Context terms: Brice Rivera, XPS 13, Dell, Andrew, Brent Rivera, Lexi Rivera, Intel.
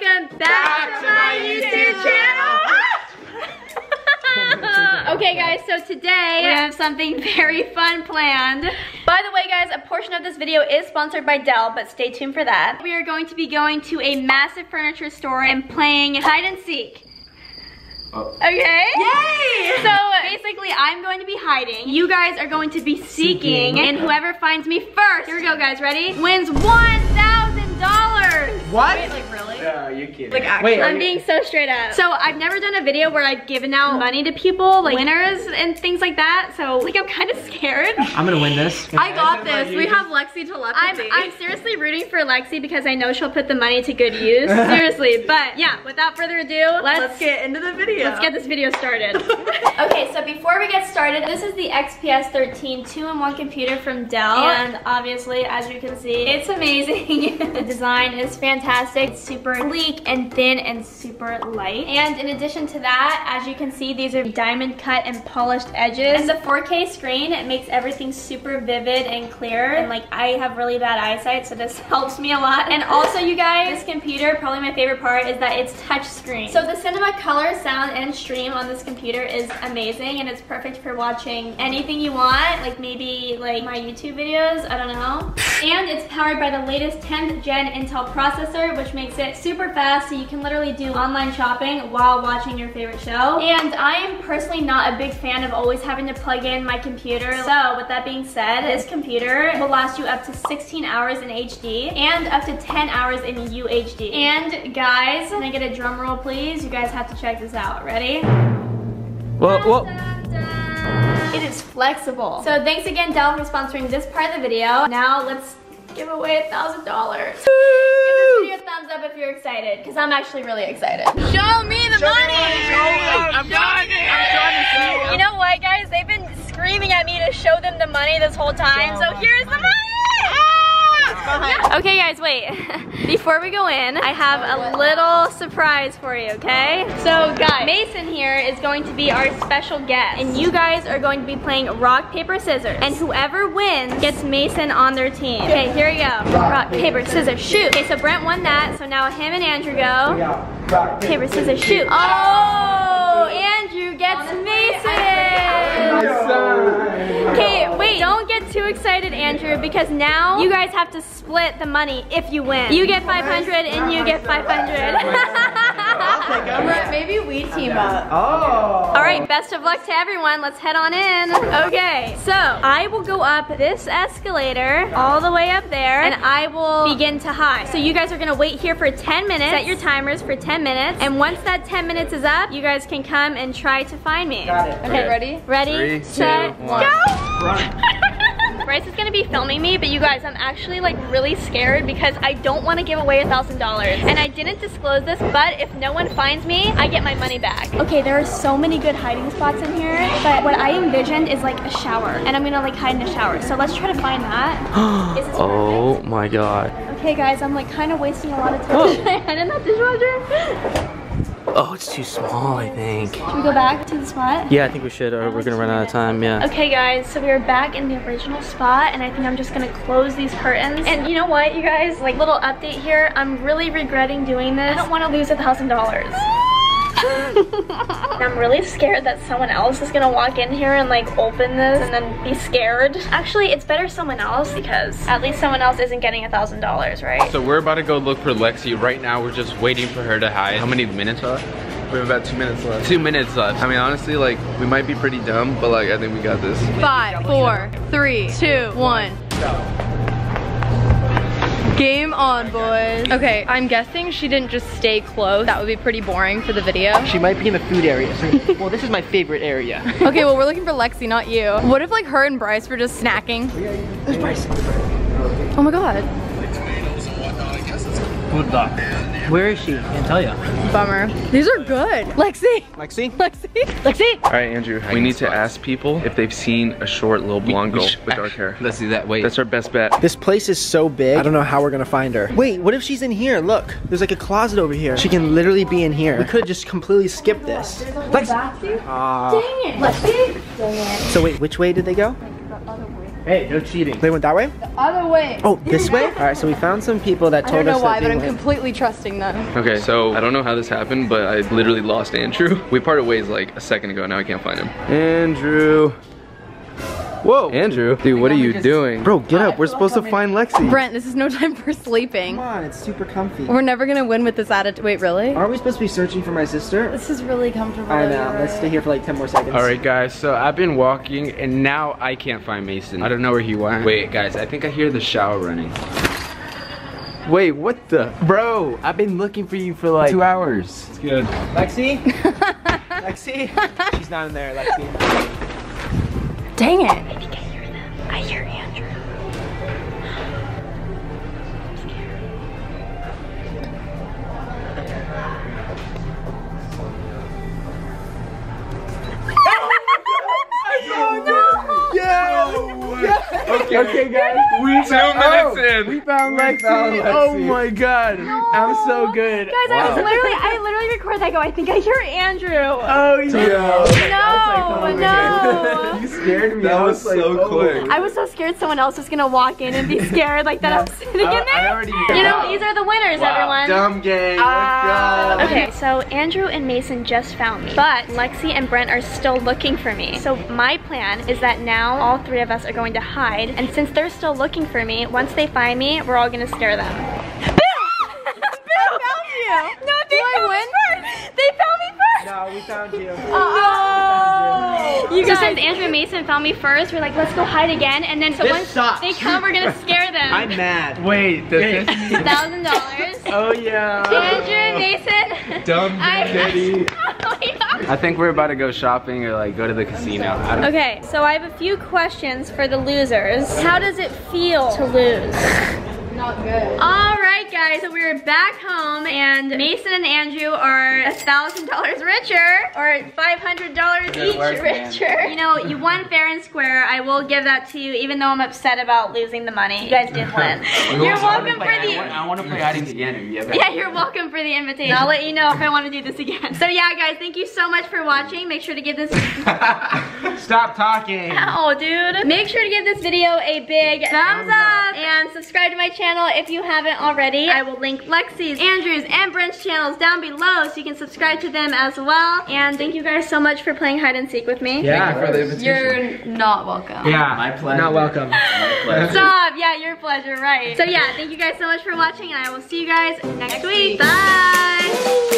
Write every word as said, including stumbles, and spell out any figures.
welcome back, back to, to my YouTube, YouTube channel. Okay guys, so today we have something very fun planned. By the way guys, a portion of this video is sponsored by Dell, but stay tuned for that. We are going to be going to a massive furniture store and playing hide and seek. Oh. Okay? Yay! So basically I'm going to be hiding, you guys are going to be seeking, seeking. and whoever finds me first, here we go guys, ready? Wins one thousand dollars! What? Wait, like really? No, you're kidding. Like actually, Wait, I'm being so straight up. So I've never done a video where I've given out money to people, like winners and things like that, so like I'm kind of scared. I'm gonna win this. I got this, we have Lexi to Lexi. I'm, I'm seriously rooting for Lexi because I know she'll put the money to good use, seriously, but yeah, without further ado, let's, let's get into the video. Let's get this video started. Okay, so before we get started, this is the X P S thirteen two in one computer from Dell. And obviously, as you can see, it's amazing. The design is fantastic. It's super sleek and thin and super light. And in addition to that, as you can see, these are diamond cut and polished edges. And the four K screen, it makes everything super vivid and clear. And like, I have really bad eyesight, so this helps me a lot. And also, you guys, this computer, probably my favorite part is that it's touch screen. So the cinema color, sound, and stream on this computer is amazing, and it's perfect for watching anything you want, like maybe like my YouTube videos, I don't know. And it's powered by the latest tenth gen Intel processor, which makes it super fast, so you can literally do online shopping while watching your favorite show. And I am personally not a big fan of always having to plug in my computer, so with that being said, this computer will last you up to sixteen hours in H D and up to ten hours in U H D. And guys, can I get a drum roll please? You guys have to check this out. Ready? Whoa, whoa. Dun, dun, dun. It is flexible. So thanks again, Dell, for sponsoring this part of the video. Now let's give away a thousand dollars. Give this video a thumbs up if you're excited, because I'm actually really excited. Show me the Show money! Me. Show me. I'm trying to show. You know what, guys? They've been screaming at me to show them the money this whole time. Show so here's money. the money. Okay guys, wait. Before we go in, I have a little surprise for you, okay? So guys, Mason here is going to be our special guest, and you guys are going to be playing rock, paper, scissors. And whoever wins gets Mason on their team. Okay, here we go. Rock, paper, scissors, shoot. Okay, so Brent won that, so now him and Andrew go. Rock, paper, scissors, shoot. Oh, Andrew gets Mason. Okay, wait, don't get too excited, Andrew, because now you guys have to split the money if you win. You get five hundred and you get five hundred. Maybe we team up. Oh. All right, best of luck to everyone. Let's head on in. Okay, so I will go up this escalator all the way up there, and I will begin to hide. So you guys are gonna wait here for ten minutes. Set your timers for ten minutes, and once that ten minutes is up, you guys can come and try to find me. Got it. Okay, ready? Ready, set, go! Bryce is gonna be filming me, but you guys, I'm actually like really scared because I don't wanna give away a thousand dollars. And I didn't disclose this, but if no one finds me, I get my money back. Okay, there are so many good hiding spots in here, but what I envisioned is like a shower, and I'm gonna like hide in a shower. So let's try to find that. Is this oh perfect? My God. Okay guys, I'm like kind of wasting a lot of time. Should I hide in that dishwasher? Oh, it's too small, I think. Should we go back to the spot? Yeah, I think we should, or we're gonna run out of time, yeah. Okay guys, so we are back in the original spot, and I think I'm just gonna close these curtains. And you know what, you guys? Like, little update here, I'm really regretting doing this. I don't wanna lose a thousand dollars. I'm really scared that someone else is gonna walk in here and like open this and then be scared. Actually, it's better someone else, because at least someone else isn't getting a thousand dollars, right? So we're about to go look for Lexi. Right now we're just waiting for her to hide. How many minutes left? We have about two minutes left. Two minutes left. I mean, honestly, like we might be pretty dumb, but like I think we got this. Five, four, three, two, one. Go. Game on, boys. Okay, I'm guessing she didn't just stay close. That would be pretty boring for the video. She might be in the food area. So, well, this is my favorite area. Okay, well, we're looking for Lexi, not you. What if like her and Bryce were just snacking? Who's Bryce? Oh my God. Good luck. Where is she? Can't tell you. Bummer. These are good. Lexi. Lexi. Lexi. Lexi. All right, Andrew. We need to ask people if they've seen a short little blonde girl with dark hair. Let's do that. Wait. That's our best bet. This place is so big. I don't know how we're gonna find her. Wait. What if she's in here? Look. There's like a closet over here. She can literally be in here. We could just completely skip this. Lexi. Uh, Dang it. Lexi. Dang it. So wait. Which way did they go? Hey, no cheating. They went that way? The other way. Oh, this way? All right, so we found some people that told us. I don't know why, but I'm completely trusting them. Okay, so I don't know how this happened, but I literally lost Andrew. We parted ways like a second ago, now I can't find him. Andrew. Whoa. Andrew. Dude, what are you doing? Bro, get up. We're supposed to find Lexi. Brent, this is no time for sleeping. Come on, it's super comfy. We're never going to win with this attitude. Wait, really? Aren't we supposed to be searching for my sister? This is really comfortable. I know. Let's stay here for like ten more seconds. All right, guys. So I've been walking, and now I can't find Mason. I don't know where he went. Wait, guys. I think I hear the shower running. Wait, what the? Bro, I've been looking for you for like two hours. It's good. Lexi? Lexi? She's not in there, Lexi. Dang it! I think I hear them. I hear Andrew. I'm scared. Oh no! Yeah! No way. Yeah. Okay. Okay, guys. We found oh, Lexi. We found Lexi. Oh my God! No. I'm so good. Guys, wow. I was literally, I literally record that. I go. I think I hear Andrew. Oh yeah. No. Oh, no. You scared me. That was, was like, so oh. quick. I was so scared someone else was gonna walk in and be scared like that. I'm sitting uh, in there. I already you know, wow. These are the winners, wow. everyone. Dumb game. Uh, Let's go. Okay, so Andrew and Mason just found me, but Lexi and Brent are still looking for me. So my plan is that now all three of us are going to hide, and since they're still looking for me, once they find me, we're all gonna scare them. Boo! Boo! Found you. No, they Do found I win? me first. They found me first. No, we found you. Uh-oh. You so guys. Since Andrew and Mason found me first, we're like, let's go hide again, and then so this once sucks. they come, we're gonna scare them. I'm mad. Wait, does this mean a thousand dollars? Oh yeah. Andrew and Mason. Dumb daddy. Oh, yeah. I think we're about to go shopping or like go to the casino. Okay, so I have a few questions for the losers. How does it feel to lose? Not good. All right, guys, so we're back home, and Mason and Andrew are a thousand dollars richer, or five hundred dollars each work, richer. Man. You know, you won fair and square. I will give that to you, even though I'm upset about losing the money. You guys did win. You're welcome for the... I want, I want to play hiding together. Yeah, yeah, you're welcome for the invitation. I'll let you know if I want to do this again. So yeah, guys, thank you so much for watching. Make sure to give this... Stop talking. Oh, dude. Make sure to give this video a big thumbs, thumbs up, up, and subscribe to my channel. If you haven't already, I will link Lexi's, Andrew's, and Brent's channels down below so you can subscribe to them as well. And thank you guys so much for playing hide and seek with me. Yeah, thank you for the invitation. You're not welcome. Yeah, my pleasure. Not welcome. My pleasure. Stop. Yeah, your pleasure, right? So yeah, thank you guys so much for watching, and I will see you guys next, next week. week. Bye.